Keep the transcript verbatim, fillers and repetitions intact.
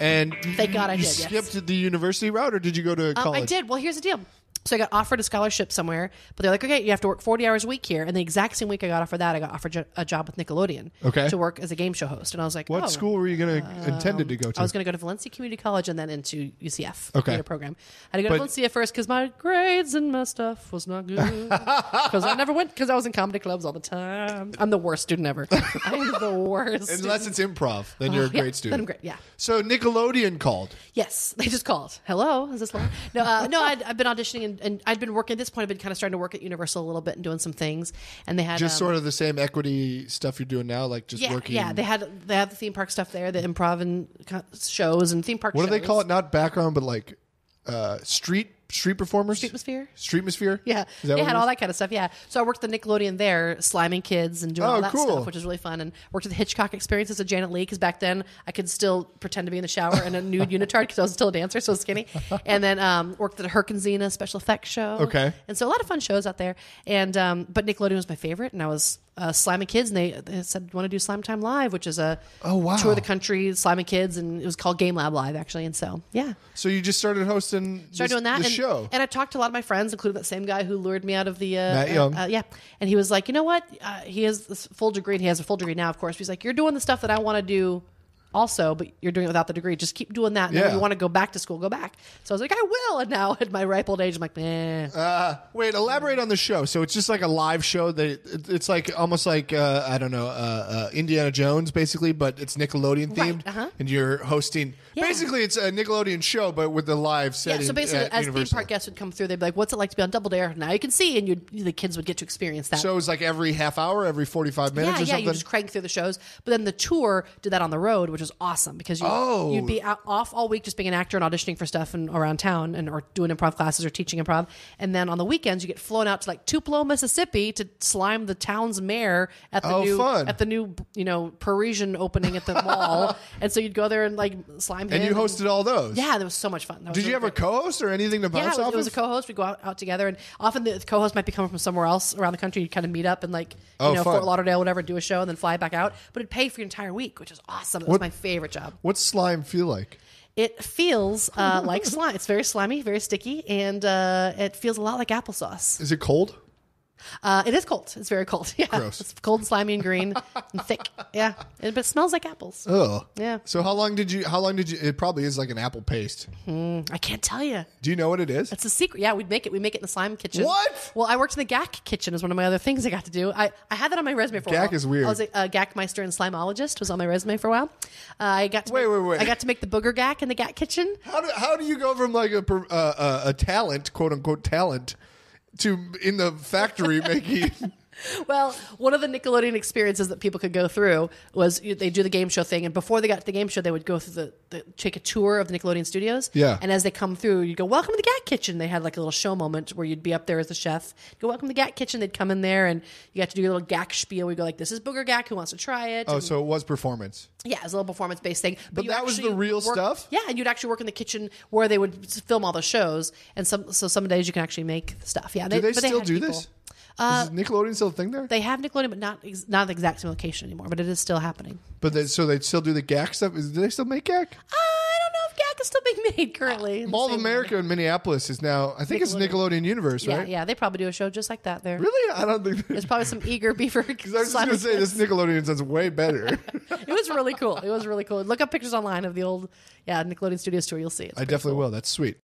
And thank God I did. You skipped yes. the university route, or did you go to college? Um, I did. Well, here's the deal. So I got offered a scholarship somewhere, but they're like, okay, you have to work forty hours a week here. And the exact same week I got offered that, I got offered a job with Nickelodeon okay. to work as a game show host. And I was like, what oh, school were you going to um, intended to go to? I was going to go to Valencia Community College and then into U C F okay. theater program. I had to go but, to Valencia first because my grades and my stuff was not good. Because I never went because I was in comedy clubs all the time. I'm the worst student ever. I'm the worst. Unless it's improv, then you're oh, a great yeah, student. Then I'm great, yeah. So Nickelodeon called. Yes, they just called. Hello, is this long? No, uh, no, I'd, I've been auditioning. And, and I'd been working at this point. I've been kind of starting to work at Universal a little bit and doing some things. And they had just um, sort of the same equity stuff you're doing now, like just yeah, working. Yeah, they had they had the theme park stuff there, the improv and shows and theme park. What shows. Do they call it? Not background, but like uh, street street performers. Streetmosphere. Streetmosphere. Yeah, they had all that kind of stuff. Yeah, so I worked at the Nickelodeon there, sliming kids and doing oh, all that cool. stuff, which was really fun. And worked at the Hitchcock Experience as a Janet Lee, because back then I could still pretend to be in the shower in a nude unitard because I was still a dancer, so I was skinny. And then um, worked at a Herc and Xena special effects show. Okay, and so a lot of fun shows out there. And um, but Nickelodeon was my favorite, and I was uh, sliming kids, and they, they said want to do Slime Time Live, which is a oh, wow. tour of the country, sliming kids, and it was called Game Lab Live actually. And so yeah, so you just started hosting, started this, doing that. And show. And I talked to a lot of my friends, including that same guy who lured me out of the... Uh, Matt Young. Uh, uh, yeah. And he was like, you know what? Uh, he has this full degree. And he has a full degree now, of course. He's like, you're doing the stuff that I want to do also, but you're doing it without the degree. Just keep doing that. And yeah. if you want to go back to school, go back. So I was like, I will. And now at my ripe old age, I'm like, eh. Uh, wait, elaborate on the show. So it's just like a live show. That it's like almost like, uh, I don't know, uh, uh, Indiana Jones, basically, but it's Nickelodeon themed. Right. Uh-huh. And you're hosting. Yeah. Basically, it's a Nickelodeon show, but with the live setting. Yeah, so basically, as Universal. Theme park guests would come through, they'd be like, what's it like to be on Double Dare? Now you can see. And you'd, the kids would get to experience that. So it was like every half hour, every forty-five minutes yeah, or yeah, something? Yeah, you just crank through the shows. But then the tour did that on the road, which which was awesome because you, oh. you'd be out, off all week just being an actor and auditioning for stuff and around town and or doing improv classes or teaching improv. And then on the weekends, you get flown out to like Tupelo, Mississippi to slime the town's mayor at the oh, new fun. at the new you know Parisian opening at the mall. And so you'd go there and like slime him. And you hosted and, all those. Yeah, that was so much fun. Did really you have great. a co-host or anything to bounce yeah, off Yeah, it was of? a co-host. We'd go out, out together. And often the co-host might be coming from somewhere else around the country. You'd kind of meet up and like you oh, know fun. Fort Lauderdale, whatever, do a show and then fly back out. But it'd pay for your entire week, which is awesome. It was what? my favorite job. What's slime feel like? It feels uh, like slime. It's very slimy, very sticky, and uh, it feels a lot like applesauce. Is it cold? Uh, it is cold. It's very cold. Yeah, gross. It's cold, and slimy, and green, and thick. Yeah, it, but it smells like apples. Oh, yeah. So how long did you? How long did you? It probably is like an apple paste. Mm, I can't tell you. Do you know what it is? It's a secret. Yeah, we'd make it. We make it in the slime kitchen. What? Well, I worked in the Gak Kitchen. Is one of my other things I got to do. I, I had that on my resume for a while. Gak is weird. I was a uh, Gak Meister and Slimologist. Was on my resume for a while. Uh, I got to wait, make, wait, wait. I got to make the booger Gak in the Gak Kitchen. How do how do you go from like a uh, a talent, quote unquote talent, to in the factory making? Well, one of the Nickelodeon experiences that people could go through was they do the game show thing, and before they got to the game show, they would go through the, the take a tour of the Nickelodeon studios. Yeah. And as they come through, you go, "Welcome to the Gak Kitchen." They had like a little show moment where you'd be up there as the chef. You'd go, "Welcome to the Gak Kitchen." They'd come in there, and you got to do your little Gak spiel. We go like, "This is Booger Gak. Who wants to try it?" Oh, and so it was performance. Yeah, it was a little performance based thing. But, but that was the real work, stuff. Yeah, and you'd actually work in the kitchen where they would film all the shows, and some so some days you can actually make stuff. Yeah. They, do they still they do people. this? Uh, Is Nickelodeon still a thing there? They have Nickelodeon, but not ex- not the exact same location anymore. But it is still happening. But they, so they still do the Gak stuff. Is, do they still make Gak? I don't know if Gak is still being made currently. Uh, Mall of America way. in Minneapolis is now. I think Nickelodeon. it's Nickelodeon Universe, yeah, right? Yeah, they probably do a show just like that there. Really? I don't think there's probably some eager beaver. Because I was just going to say this Nickelodeon sounds way better. It was really cool. It was really cool. Look up pictures online of the old yeah Nickelodeon Studios tour. You'll see it. I definitely cool. will. That's sweet.